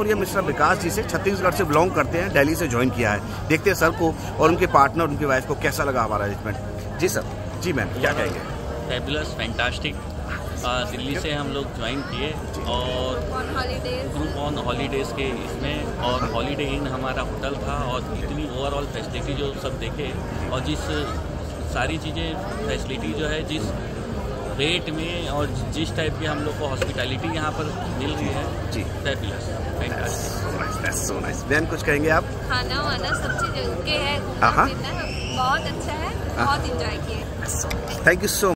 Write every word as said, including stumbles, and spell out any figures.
और ये मिस्टर विकास जी से छत्तीसगढ़ से बिलोंग करते हैं, दिल्ली से ज्वाइन किया है। देखते हैं सर को और उनके पार्टनर, उनकी वाइफ को कैसा लगा हमारा अरेंजमेंट। जी सर। जी मैम, क्या कहेंगे? Fabulous, fantastic. दिल्ली से हम लोग ज्वाइन किए और ग्रुप ऑन हॉलीडेज़ के इसमें, और हॉलीडे इन हमारा होटल था। और इतनी ओवरऑल फैसिलिटी जो सब देखे और जिस सारी चीज़ें फैसिलिटी जो है, जिस रेट में और जिस टाइप की हम लोग को हॉस्पिटैलिटी यहाँ पर मिल रही है, जी fabulous, fantastic, so nice. Ma'am कुछ कहेंगे आप? खाना वाना सब चीज़ ओके है, बहुत अच्छा है, बहुत इंजॉय किए। Thank you so much.